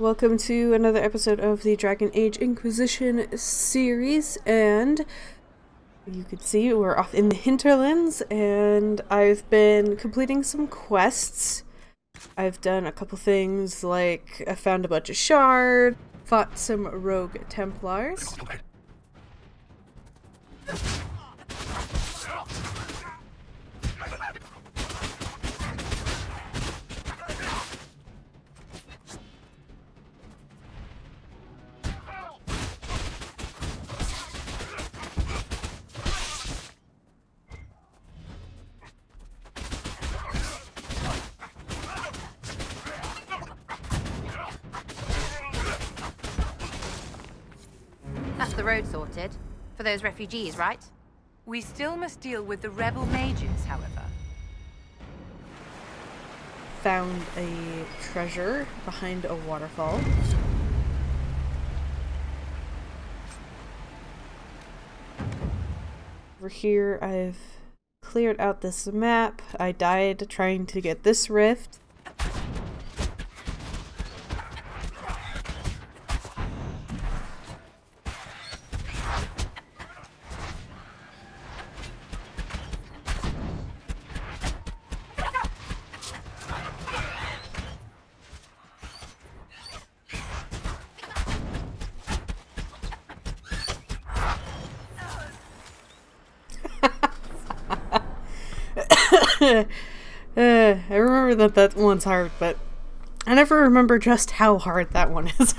Welcome to another episode of the Dragon Age Inquisition series, and you can see we're off in the hinterlands, and I've been completing some quests. I've done a couple things, like I found a bunch of shards, fought some rogue Templars. Sorted for those refugees, right? We still must deal with the rebel mages, however. Found a treasure behind a waterfall. Over here, I've cleared out this map. I died trying to get this rift. I remember that one's hard, but I never remember just how hard that one is.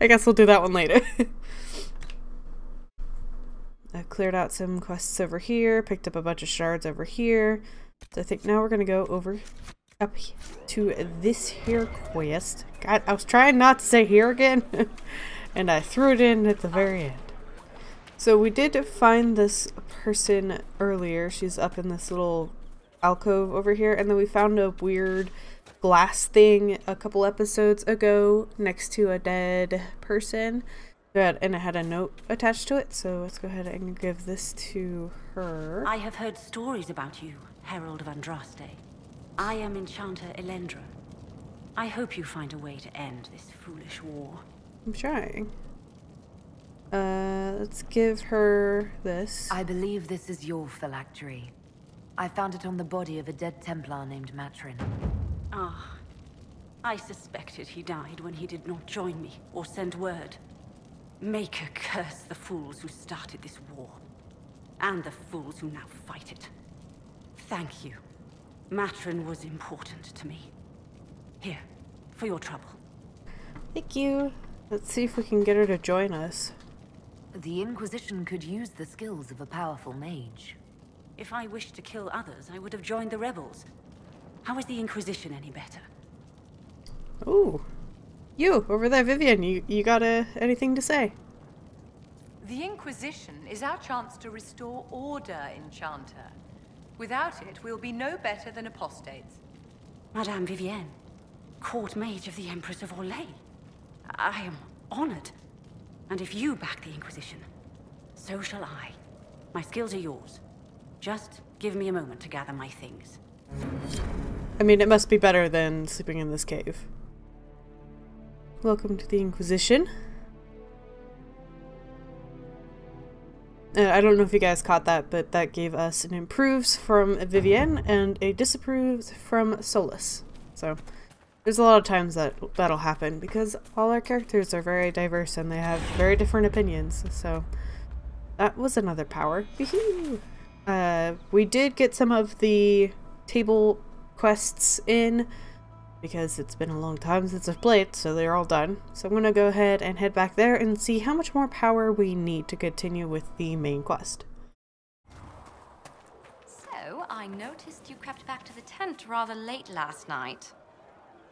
I guess we'll do that one later. I've cleared out some quests over here, picked up a bunch of shards over here. So I think now we're gonna go over up to this here quest. God, I was trying not to say here again, and I threw it in at the very end. So we did find this person earlier. She's up in this little alcove over here, and then we found a weird glass thing a couple episodes ago next to a dead person, and it had a note attached to it, so let's go ahead and give this to her. I have heard stories about you, Herald of Andraste. I am Enchanter Elendra. I hope you find a way to end this foolish war. I'm trying. Let's give her this. I believe this is your phylactery. I found it on the body of a dead Templar named Matrin. Ah, I suspected he died when he did not join me or send word. Maker curse the fools who started this war, and the fools who now fight it. Thank you. Matrin was important to me. Here, for your trouble. Thank you. Let's see if we can get her to join us. The Inquisition could use the skills of a powerful mage. If I wished to kill others, I would have joined the rebels. How is the Inquisition any better? Ooh. You, over there, Vivienne, you got anything to say? The Inquisition is our chance to restore order, Enchanter. Without it, we'll be no better than apostates. Madame Vivienne, court mage of the Empress of Orlais. I am honored. And if you back the Inquisition, so shall I. My skills are yours. Just give me a moment to gather my things. I mean, it must be better than sleeping in this cave. Welcome to the Inquisition. I don't know if you guys caught that, but that gave us an improves from Vivienne and a disapproves from Solas. So there's a lot of times that'll happen because all our characters are very diverse and they have very different opinions. So that was another power. Woohoo! We did get some of the table quests in because it's been a long time since I've played, so they're all done. So I'm gonna go ahead and head back there and see how much more power we need to continue with the main quest. So, I noticed you crept back to the tent rather late last night.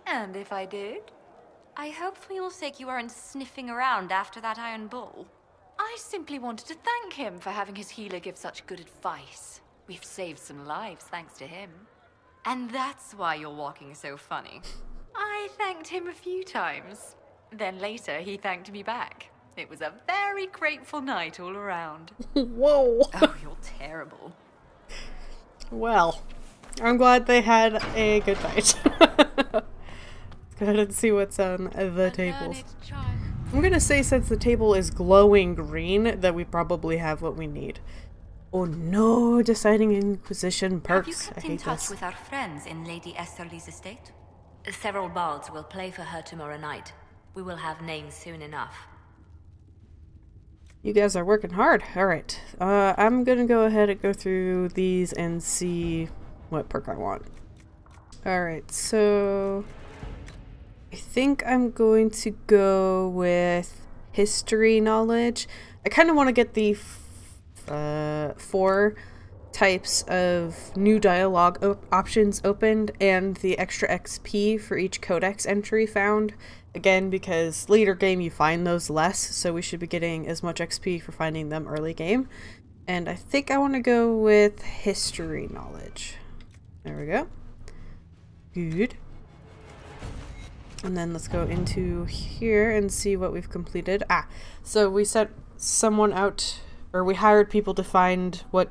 And if I did, I hope for your sake you aren't sniffing around after that Iron Bull. I simply wanted to thank him for having his healer give such good advice. We've saved some lives thanks to him. And that's why you're walking so funny. I thanked him a few times. Then later he thanked me back. It was a very grateful night all around. Whoa. Oh, you're terrible. Well, I'm glad they had a good night. Go ahead and see what's on the tables. I'm gonna say, since the table is glowing green, that we probably have what we need. Oh no, deciding Inquisition perks. Have you kept in touch with our friends in Lady Esterly's estate? Several bards will play for her tomorrow night. We will have names soon enough. You guys are working hard. Alright, I'm gonna go ahead and go through these and see what perk I want. Alright, so I think I'm going to go with history knowledge. I kind of want to get the 4 types of new dialogue options opened and the extra XP for each codex entry found. Again, because later game you find those less, so we should be getting as much XP for finding them early game. And I think I want to go with history knowledge. There we go. Good. And then let's go into here and see what we've completed. Ah, so we sent someone out, or we hired people to find what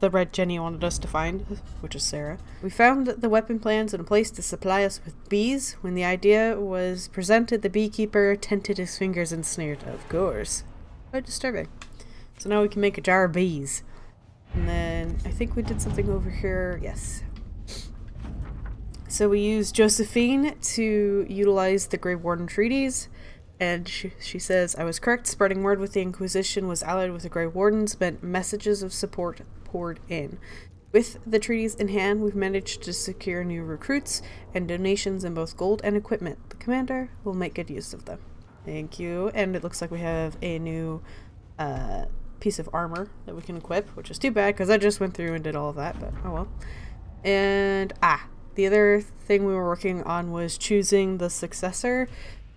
the Red Jenny wanted us to find, which is Sera. We found the weapon plans in a place to supply us with bees. When the idea was presented, the beekeeper tented his fingers and sneered, "Of course." Quite disturbing. So now we can make a jar of bees. And then I think we did something over here. Yes. So we used Josephine to utilize the Grey Warden treaties. And she says, "I was correct. Spreading word with the Inquisition was allied with the Grey Wardens meant messages of support poured in. With the treaties in hand, we've managed to secure new recruits and donations in both gold and equipment. The commander will make good use of them." Thank you. And it looks like we have a new piece of armor that we can equip, which is too bad because I just went through and did all of that, but oh well. And the other thing we were working on was choosing the successor,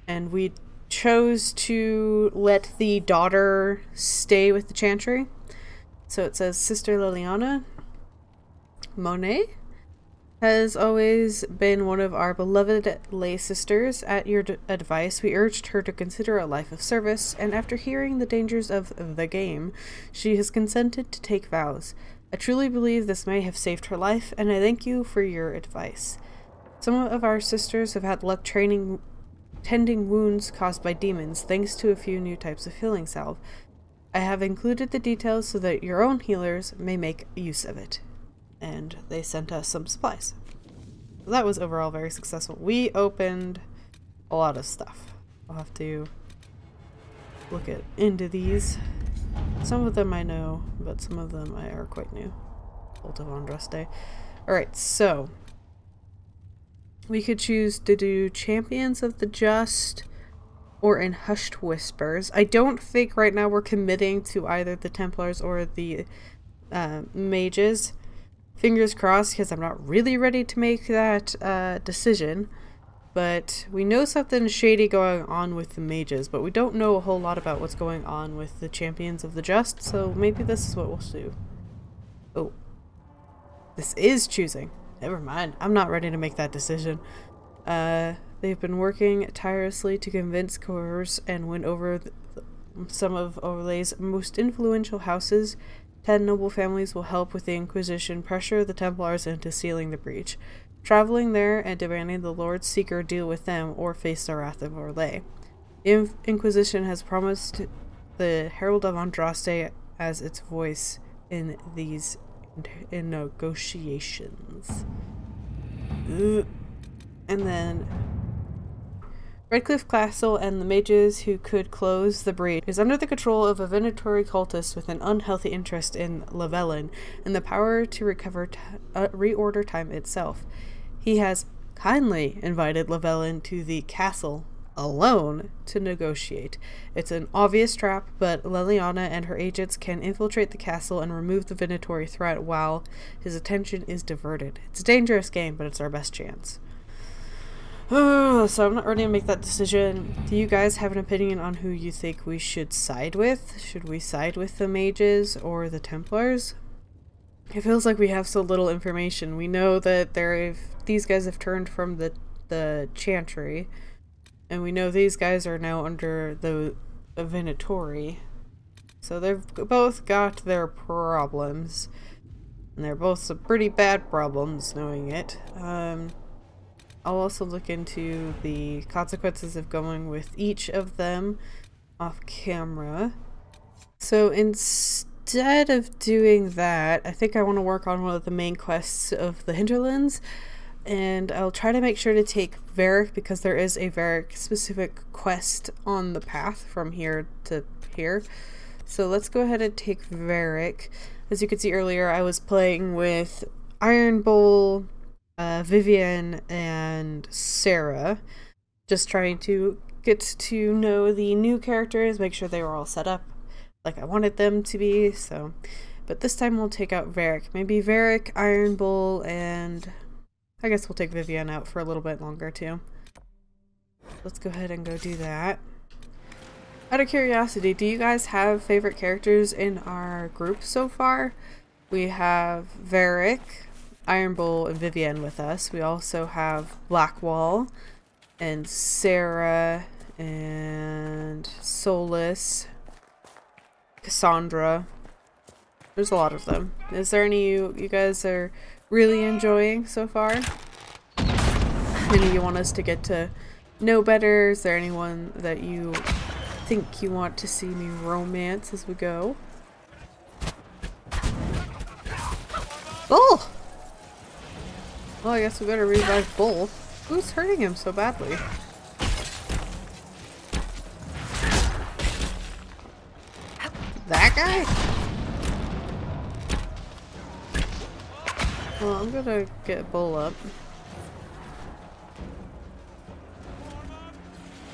and we chose to let the daughter stay with the Chantry. So it says, Sister Liliana Monet has always been one of our beloved lay sisters. At your advice, we urged her to consider a life of service, and after hearing the dangers of the game, she has consented to take vows. I truly believe this may have saved her life, and I thank you for your advice. Some of our sisters have had luck tending wounds caused by demons, thanks to a few new types of healing salve. I have included the details so that your own healers may make use of it. And they sent us some supplies. So that was overall very successful. We opened a lot of stuff. I'll have to look into these. Some of them I know, but some of them are quite new. Herald of Andraste. Alright, so we could choose to do Champions of the Just, or in Hushed Whispers. I don't think right now we're committing to either the Templars or the Mages. Fingers crossed, because I'm not really ready to make that decision. But we know something shady going on with the Mages, but we don't know a whole lot about what's going on with the Champions of the Just, so maybe this is what we'll do. Oh. This is choosing. Never mind. I'm not ready to make that decision. They've been working tirelessly to convince, coerce, and win over some of Orlais' most influential houses. 10 noble families will help with the Inquisition pressure the Templars into sealing the breach, traveling there and demanding the Lord Seeker deal with them or face the wrath of Orlais. The Inquisition has promised the Herald of Andraste as its voice in these negotiations. Ugh. And then Redcliffe Castle and the mages who could close the breach is under the control of a Venatori cultist with an unhealthy interest in Lavellan and the power to recover reorder time itself. He has kindly invited Lavellan to the castle alone to negotiate. It's an obvious trap, but Leliana and her agents can infiltrate the castle and remove the Venatori threat while his attention is diverted. It's a dangerous game, but it's our best chance. Oh, so I'm not ready to make that decision. Do you guys have an opinion on who you think we should side with? Should we side with the mages or the Templars? It feels like we have so little information. We know that these guys have turned from the Chantry, and we know these guys are now under the Venatori. So they've both got their problems, and they're both some pretty bad problems, knowing it. I'll also look into the consequences of going with each of them off camera. So instead of doing that, I think I want to work on one of the main quests of the Hinterlands, and I'll try to make sure to take Varric, because there is a Varric specific quest on the path from here to here. So let's go ahead and take Varric. As you can see earlier, I was playing with Iron Bull, Vivienne, and Sera, just trying to get to know the new characters, make sure they were all set up like I wanted them to be. So, but this time we'll take out Varric. Maybe Varric, Iron Bull, and I guess we'll take Vivienne out for a little bit longer too. Let's go ahead and go do that. Out of curiosity, do you guys have favorite characters in our group so far? We have Varric, Iron Bull, and Vivienne with us. We also have Blackwall, and Sera, and Solas, Cassandra. There's a lot of them. Is there any you guys are really enjoying so far? Any you want us to get to know better? Is there anyone that you think you want to see me romance as we go? Bull! Well, I guess we better revive Bull. Who's hurting him so badly? That guy? Well, I'm gonna get Bull up.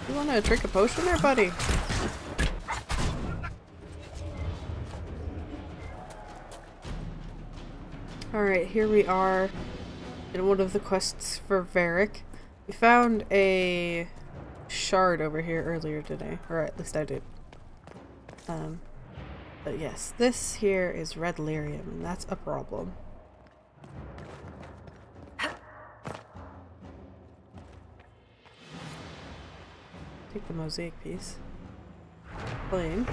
You wanna drink a potion there, buddy? Alright, here we are in one of the quests for Varric. We found a shard over here earlier today. Or at least I did. But yes, this here is red lyrium, and that's a problem. Take the mosaic piece. Plain.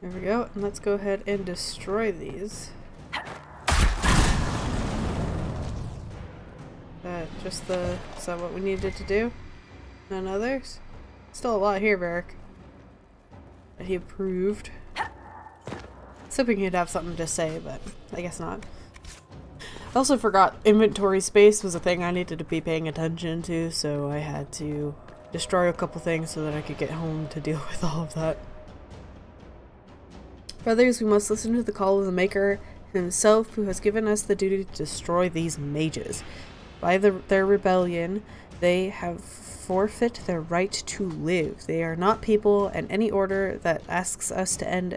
There we go, and let's go ahead and destroy these. Is that what we needed to do? None others? Still a lot here, Varric. He approved. Hoping he'd have something to say, but I guess not. I also forgot inventory space was a thing I needed to be paying attention to, so I had to destroy a couple things so that I could get home to deal with all of that. Brothers, we must listen to the call of the Maker himself, who has given us the duty to destroy these mages. By their rebellion, they have forfeit their right to live. They are not people, and any order that asks us to end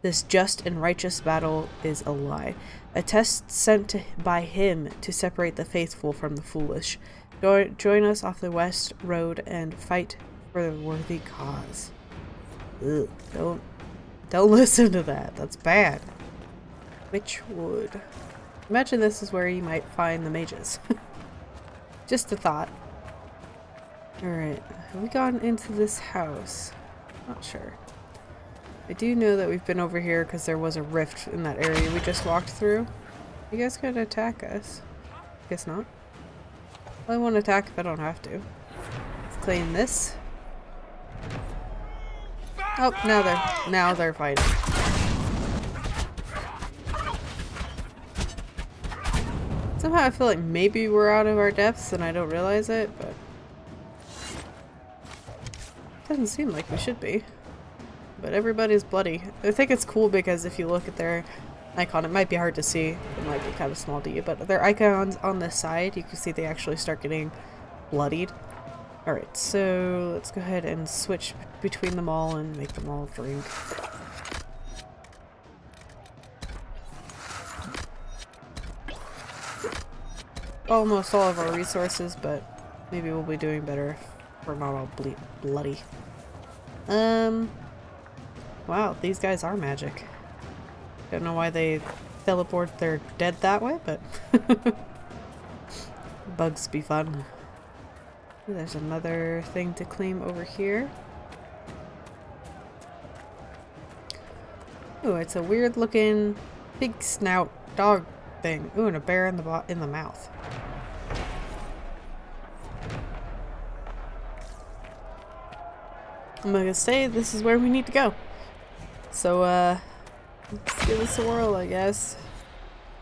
this just and righteous battle is a lie. A test sent by him to separate the faithful from the foolish. Join us off the west road and fight for the worthy cause. Ugh, don't listen to that. That's bad. Witchwood. Imagine this is where you might find the mages. Just a thought. Alright, have we gone into this house? Not sure. I do know that we've been over here because there was a rift in that area we just walked through. You guys could attack us. Guess not. Well, I won't attack if I don't have to. Let's clean this. Oh, now they're fighting. Somehow I feel like maybe we're out of our depths and I don't realize it, but doesn't seem like we should be. But everybody's bloody. I think it's cool because if you look at their icon, it might be hard to see, it might be kind of small to you, but their icons on this side, you can see they actually start getting bloodied. Alright, so let's go ahead and switch between them all and make them all drink. Almost all of our resources, but maybe we'll be doing better if we're not all bloody. Wow, these guys are magic. Don't know why they teleport their dead that way, but bugs be fun. There's another thing to claim over here. Ooh, it's a weird-looking big snout dog thing. Ooh, and a bear in the mouth. I'm gonna say this is where we need to go. So, let's give this a whirl, I guess.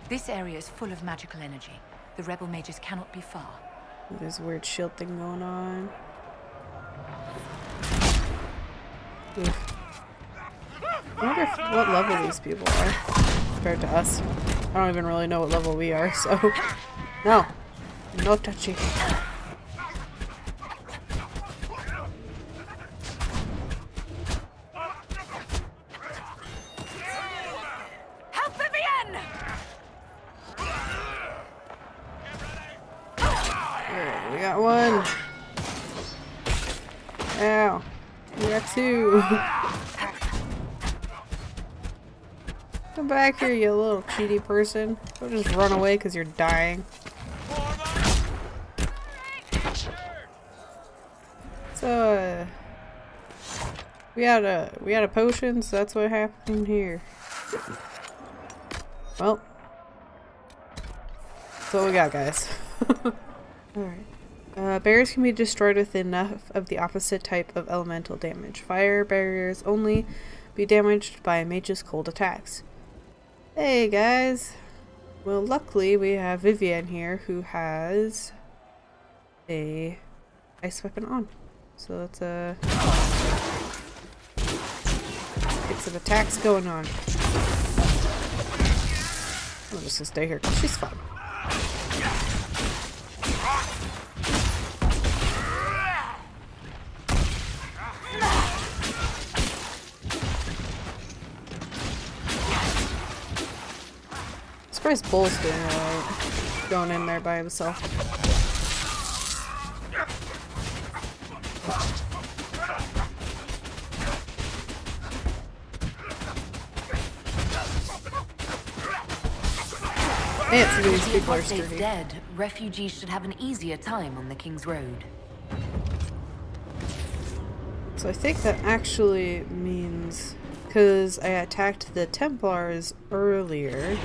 This area is full of magical energy. The rebel mages cannot be far. There's a weird shield thing going on. Oof. I wonder if, what level these people are compared to us. I don't even really know what level we are, so... No! No touchy. Help Vivienne! Alright, we got one. Ow. We got two. Come back here, you little cheaty person. Don't just run away because you're dying. So, we had a potion, so that's what happened here. Well, that's all we got, guys. Alright. Barriers can be destroyed with enough of the opposite type of elemental damage. Fire barriers only be damaged by a mage's cold attacks. Hey guys! Well, luckily we have Vivienne here who has a ice weapon on. So that's a mix of attacks going on. I'm just gonna stay here because she's fun. Surprised Bull's doing alright, going in there by himself. Man, some of these people are sturdy. Dead, refugees should have an easier time on the King's Road. So I think that actually means, because I attacked the Templars earlier,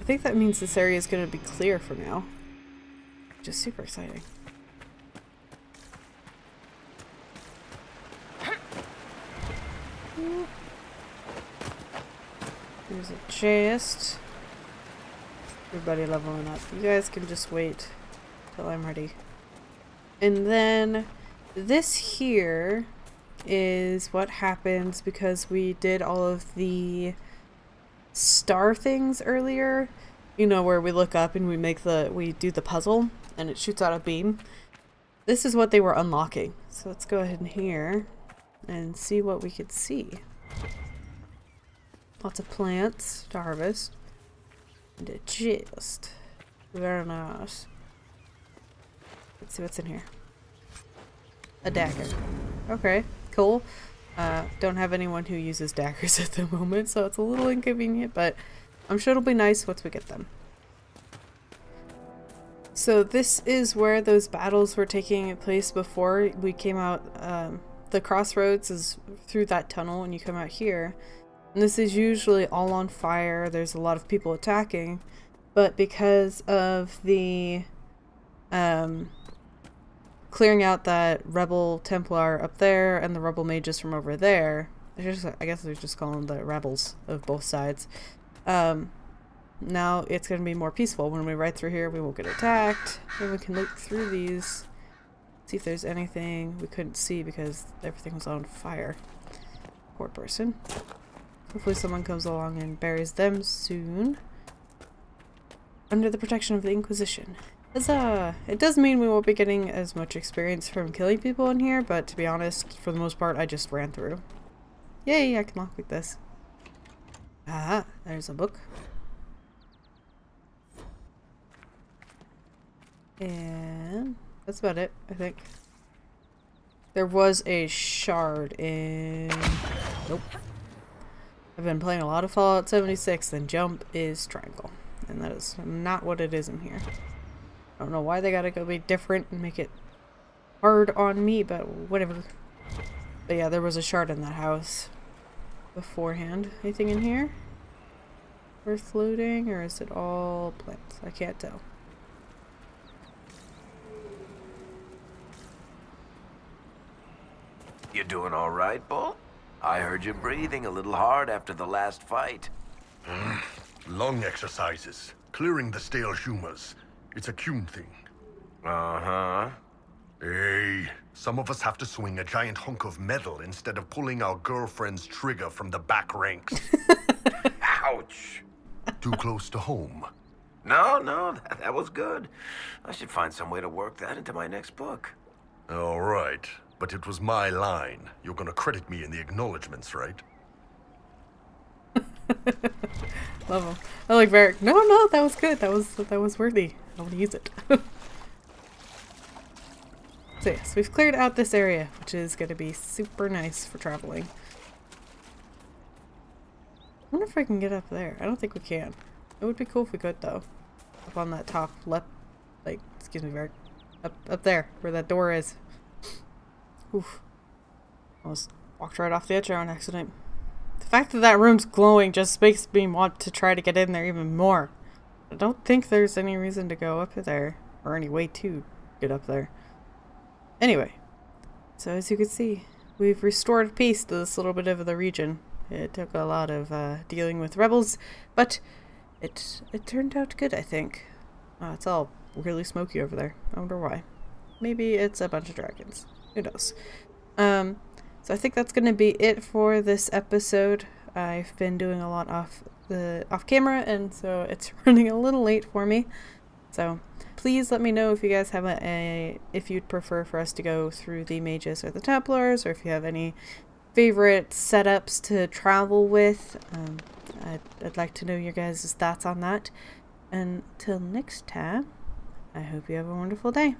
I think that means this area is going to be clear for now. Which is super exciting. There's a chest. Everybody leveling up. You guys can just wait till I'm ready. And then this here is what happens because we did all of the star things earlier, you know, where we look up and we make the, we do the puzzle and it shoots out a beam. This is what they were unlocking. So let's go ahead in here and see what we could see. Lots of plants to harvest. And a chest. Very nice. Let's see what's in here. A dagger. Okay, cool. Don't have anyone who uses daggers at the moment, so it's a little inconvenient, but I'm sure it'll be nice once we get them. So this is where those battles were taking place before we came out. The crossroads is through that tunnel when you come out here. And this is usually all on fire. There's a lot of people attacking, but because of the clearing out that rebel Templar up there and the rebel mages from over there. Just, I guess they're just calling the rebels of both sides. Now it's going to be more peaceful. When we ride through here, we won't get attacked. And we can look through these, see if there's anything we couldn't see because everything was on fire. Poor person. Hopefully someone comes along and buries them soon. Under the protection of the Inquisition. Huzzah! It does mean we won't be getting as much experience from killing people in here, but to be honest, for the most part, I just ran through. Yay, I can lockpick this. Ah, there's a book. And that's about it, I think. There was a shard in... Nope. I've been playing a lot of Fallout 76, and jump is triangle. And that is not what it is in here. I don't know why they gotta go be different and make it hard on me, but whatever. But yeah, there was a shard in that house. beforehand. Anything in here? Earth looting, or is it all plants? I can't tell. You doing all right, Bull? I heard you breathing a little hard after the last fight. Long exercises. Clearing the stale humors. It's a Kuhn thing. Uh-huh. Hey, some of us have to swing a giant hunk of metal instead of pulling our girlfriend's trigger from the back ranks. Ouch. Too close to home. No, that was good. I should find some way to work that into my next book. All right. But it was my line. You're gonna credit me in the acknowledgements, right? Love him. I like Varric. No, that was good. That was worthy. I want to use it. So yes, we've cleared out this area, which is gonna be super nice for traveling. I wonder if I can get up there. I don't think we can. It would be cool if we could though. Up on that top left, like, excuse me, Varric. Up there where that door is. Oof. Almost walked right off the edge on accident. The fact that that room's glowing just makes me want to try to get in there even more. I don't think there's any reason to go up there, or any way to get up there. Anyway, so as you can see, we've restored peace to this little bit of the region. It took a lot of dealing with rebels, but it turned out good, I think. Oh, it's all really smoky over there. I wonder why. Maybe it's a bunch of dragons. Who knows? So I think that's going to be it for this episode. I've been doing a lot off camera, and so it's running a little late for me. So please let me know if you guys have if you'd prefer for us to go through the mages or the templars, or if you have any favorite setups to travel with. I'd like to know your guys' thoughts on that. Until next time, I hope you have a wonderful day.